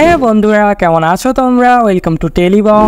হ্যাঁ বন্ধুরা, কেমন আছো তোমরা? Welcome to টেলিবং।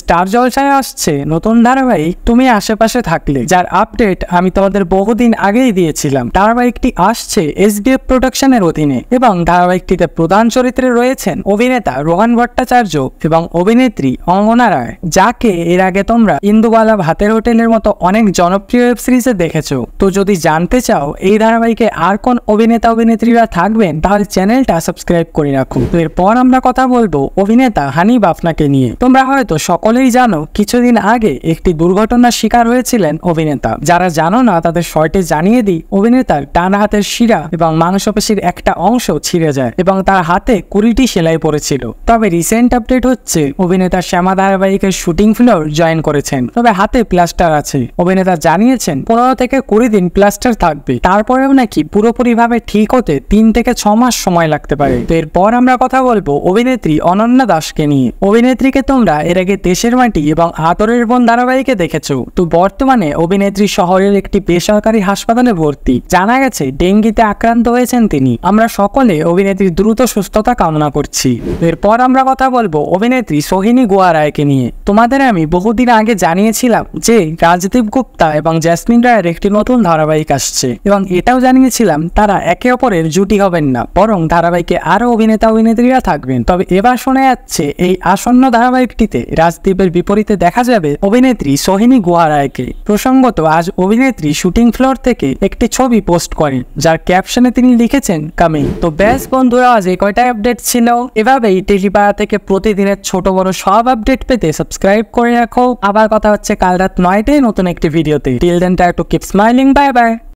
স্টার জলসায় আসছে নতুন ধারাবাহিক তুমি আশেপাশে থাকলে, যার আপডেট আমি তোমাদের বহুদিন আগেই দিয়েছিলাম। ধারাবাহিকটি আসছে এসডিএফ প্রোডাকশনের অধীনে এবং ধারাবাহিকটিতে প্রধান চরিত্রে রয়েছেন অভিনেতা রোহান ভট্টাচার্য এবং অভিনেত্রী অঙ্গনা রায়, যাকে এর আগে তোমরা ইন্দুবালা, ভাতের হোটেলের মতো অনেক জনপ্রিয় ওয়েব সিরিজে দেখেছো। তো যদি জানতে চাও এই ধারাবাহিকে আর কোন অভিনেতা অভিনেত্রীরা থাকবেন, তাহলে চ্যানেলটা সাবস্ক্রাইব করে রাখো। এরপর আমরা কথা বলবো অভিনেতা হানি বাফনাকে নিয়ে। তোমরা হয়তো সকলেই জানো কিছুদিন আগে একটি দুর্ঘটনার শিকার হয়েছিলেন অভিনেতা। যারা জানো না তাদের শর্টে জানিয়ে দিই, অভিনেতার ডান হাতের শিরা এবং মাংসপেশির একটা অংশ ছিঁড়ে যায় এবং তার হাতে 20টি সেলাই পড়েছিল। তবে রিসেন্ট আপডেট হচ্ছে অভিনেতা শ্যামা ধারাবাহিকের শুটিং ফ্লোর জয়েন করেছেন, তবে হাতে প্লাস্টার আছে। অভিনেতা জানিয়েছেন 15 থেকে 20 দিন প্লাস্টার থাকবে, তারপরেও নাকি পুরোপুরি ভাবে ঠিক হতে 3 থেকে 6 মাস সময় লাগতে পারে। তো এরপর আমরা কথা বলবো অভিনেত্রী অনন্যা দাসকে নিয়ে। অভিনেত্রীকে তোমরা এর আগে দেশের মাটি এবং আদরের বোন ধারাবাহিকে দেখেছো। তো বর্তমানে অভিনেত্রী শহরের একটি বেসরকারি হাসপাতালে ভর্তি। জানা গেছে ডেঙ্গিতে আক্রান্ত হয়েছেন তিনি। আমরা সকলে অভিনেত্রীর দ্রুত সুস্থতা কামনা করছি। এরপর আমরা কথা বলবো অভিনেত্রী সোহিনী গোয়া রায়কে নিয়ে। তোমাদের আমি বহুদিন আগে জানিয়েছিলাম যে রাজদীপ গুপ্তা এবং জ্যাসমিন রায়ের একটি নতুন ধারাবাহিক আসছে এবং এটাও জানিয়েছিলাম তারা একে অপরের জুটি হবেন না, বরং ধারাবাহিকে আরো অভিনেতা অভিনেত্রীরা থাকবে। তবে এবার শোনা যাচ্ছে এই আসন্ন ধারাবাহিকটিতে রাজদীপের বিপরীতে দেখা যাবে অভিনেত্রী সোহিনী গোয়া রায়কে। প্রসঙ্গত আজ অভিনেত্রী শুটিং ফ্লোর থেকে একটি ছবি পোস্ট করেন, যার ক্যাপশনে তিনি লিখেছেন কামিং। তো ব্যাস বন্ধুরা, আজ এই কয়টা আপডেট ছিল। এভাবেই টেলিপাড়া থেকে প্রতিদিনের ছোট বড় সব আপডেট পেতে সাবস্ক্রাইব করে রাখো। আবার কথা হচ্ছে কাল রাত 9টায় নতুন একটি ভিডিওতে। Till then try to keep smiling. Bye by.